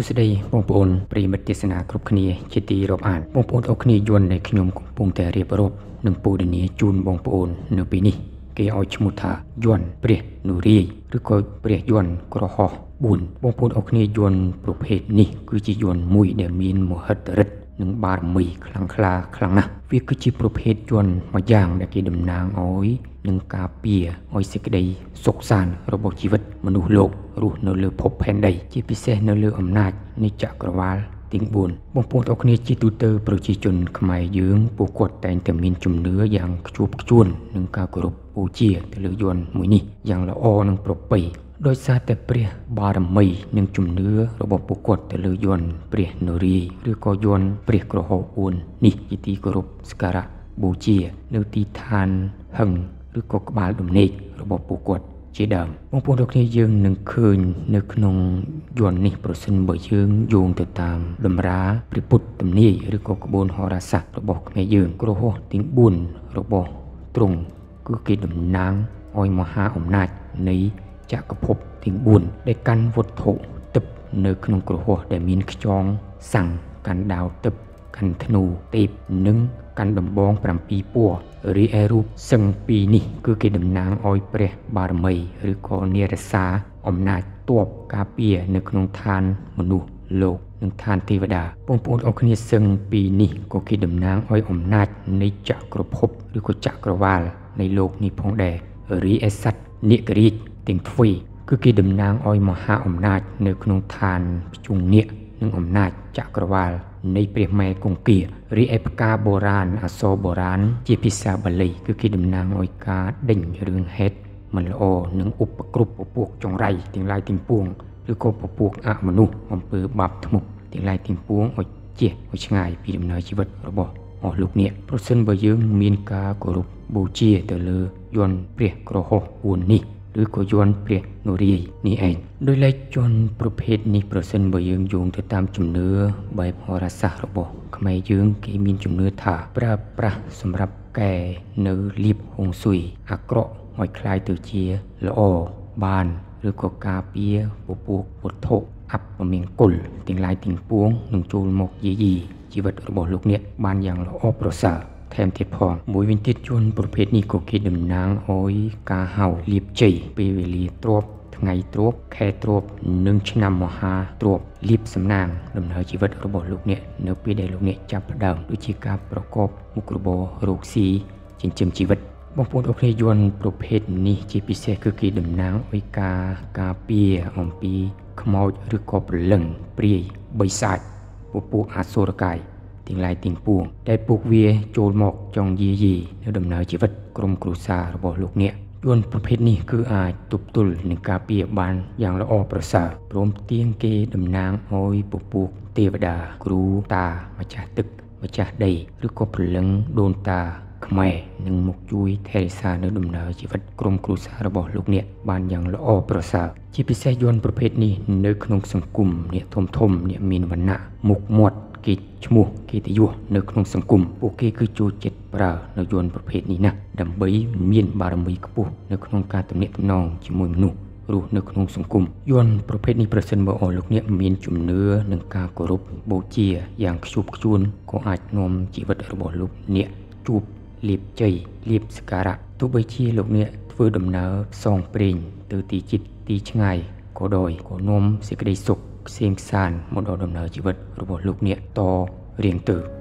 สุดยปงปนปริมัติศนาครุบคณีจิตีรบอ่านปงปนเอาคณียวนในขยมปงแต่เรียบรบหนึ่งปูเดนี้จูนปงปนเนื้อปีนี้เกอชมุธายวนเปรียนุรีหรือก็เปรียยวนกระหอบุญปงปนเอาคณียวนประเภทนี้คือจียวนมุยเดมินมหัตฤทธิ์หนึ่งบารมีคลังคลาคลังนะวิคือจีประเภทยวนมาย่างในเกดมนางอ้อยหนึ่งกาเปียอ้อยเสกใดสกสารระบบชีวิตมนุษย์โลกรู้เนื้อเลือพบแผ่นใดจีพิเศษเนื้อเลืออำนาจในจักรวาลติงบุญบงโพดออกนี้จีตูเตอร์ประชิจนขมายยืงปูกดแต่งแต่มีนจุ่มเนื้ออย่างชุบชวนหนึ่งกากรุบปูเจียเตลือยวนมุยนี่อย่างละออหนึ่งปรบไปโดยซาแต่เปรียบารมีหนึ่งจุ่มเนื้อระบบปูกดเตลือยวนเปรียนรีหรือกยวนเปรียกระหอบอุนนี่จิตีกรุบสการะบูเจียเนื้อตีทานหังหรือกบาลดุมเนกระบบปูกดเจดิมบางพวกดอกนี้ยืงหนึ่งคืนนึกนงยวนนี่ประสินบ่ยืงโยงติดตามดมร้าปริปุตตมนี่หรือกกบุญหราศักระบบไม่ยืงกระโหติงบุญระบบตรงคือกิดมนางอ้อยมหาอำนาจนี้จะกระพบติงบุญได้กันวัตถุตึบนึกนงกระโหได้มีนขจองสั่งกันดาวตึบกันธนูตีบนึ่งกันดมบองปรำปีปัวหรือแอรูปซึ่งปีนี้คือเกดมนางอ้อยเปรบารมีหรือคอเนรสาอำนาจตัวกาเปียในขนมทานมนุษย์โลกหนึ่งทานเทวดาปงปนอคเนซึ่งปีนี้ก็เกดมนางอ้อยอำนาจในจักรภพหรือก็จักรวาลในโลกนี้พองแดหรือแอสัตเนกรีติงทุยคือเกดมนางอ้อยมหาอำนาจในขนมทานจุงเนียหนึ่งอำนาจจักรวาลในเปรียบแม่กงเกียริเอปกาโบราณอโซโบราณเจพิซาบาลีคือคิดดำนางออยกาเด่งเรื่องเฮ็ดมันละอหนึ่งอุปกรุปปวกจงไรติงลายติงปวงหรือก็ปวกอะมนุษย์อมเปือบาปทมุกติงลายติงปวงออยเจี๊ยออยช่างไงปีดำเนินชีวิตระบบออลูกเนี่ยเพราะซึ่งบะยืงมีนกากรุบบูเจียเตลือยนเปรียกระหอบอุนนี่หรือก็ยวนเปรียโนรีนี่เองโดยไล่จนประเภทนี้เปอร์เซ็นต์บ่ยืงโยงติดตามจุ่มเนื้อใบพอรัสะระบบขมายยืงเกมีนจุ่มเนื้อถาประสำหรับแก่เนื้อรีบหงสุยอักเกาะหอยคลายตือเจียละอบานหรือก็กาเปียปูปุโถอับปะเมียงกุลติงลายติงปวงหนึ่งจูลมกยีชีวิตระบบลูกเนี้ยบานอย่างละออประสาแถมเทพพองมวยวินติจวนประเภทนี้ก็คิดดำนางอ้อยกาเห่าลีบใจปีเวลีตรวบไงตรวบแค่ตรวบหนึ่งชนามหาตรวบลีบสำนางดำเนินชีวิตระบบลูกเนี่ยเนื้อปีใดลูกเนี่ยจับดาวด้วยชีการประกอบมุกระโบโรคซีจินจิมชีวิตบางคนออกเรียนประเภทนี้จีพิเศษคือคิดดำนางอ้อยกาเปียอมปีขมอยหรือกบหลังปรีใบสายปูอาโซรกายติงลายติงปวงได้ปลูกเวียโจลหมอกจองยียีเนื้อดำเนินชีวิตกรมครูซาระบบลูกเนี่ยยวนประเภทนี้คืออาตุบตุลหนึ่งกาเปียบานอย่างละออประสาพร้อมเตียงเกดำนางอ้อยปลูกเทวดาครูตามาจากตึกมาจากใดหรือกบหลังโดนตาขมายหนึ่งมุกยุยเทริซาเนื้อดำเนินชีวิตกรมครูซาระบบลูกเนี่ยบานอย่างละออประสาจีพิเศษยวนประเภทนี้เนื้อขนมสังกุมเนี่ยทมเนี่ยมีวันหนะมุกหมดกิจชมูกิจยุในขนมสังคมโอเคคือโจเจ็ดปลาในยวนประเภทนี้นะดำใบเมียนบารมีกบุในขนมการตำเนียนองชิมวยหนุรู้ในขนมสังคมยวนประเภทนี้ประเสริฐบ่อลูกเนี่ยมีนจุ่มเนื้อหนึ่งกากรุบโบเจียอย่างชุบชวนก็อาจนมจีวัดระบบลูกเนี่ยจูบลีบใจลีบสการะทุบใบเชียลูกเนี่ยฟื้นดำเนื้อซองเปล่งตื่นตีจิตตีชงายก็ดอยก็นมสิกระไดสุกเสียงสานหมดอดำเนินชีวิตระบบลูกเนี่ยต่อเรียงตือ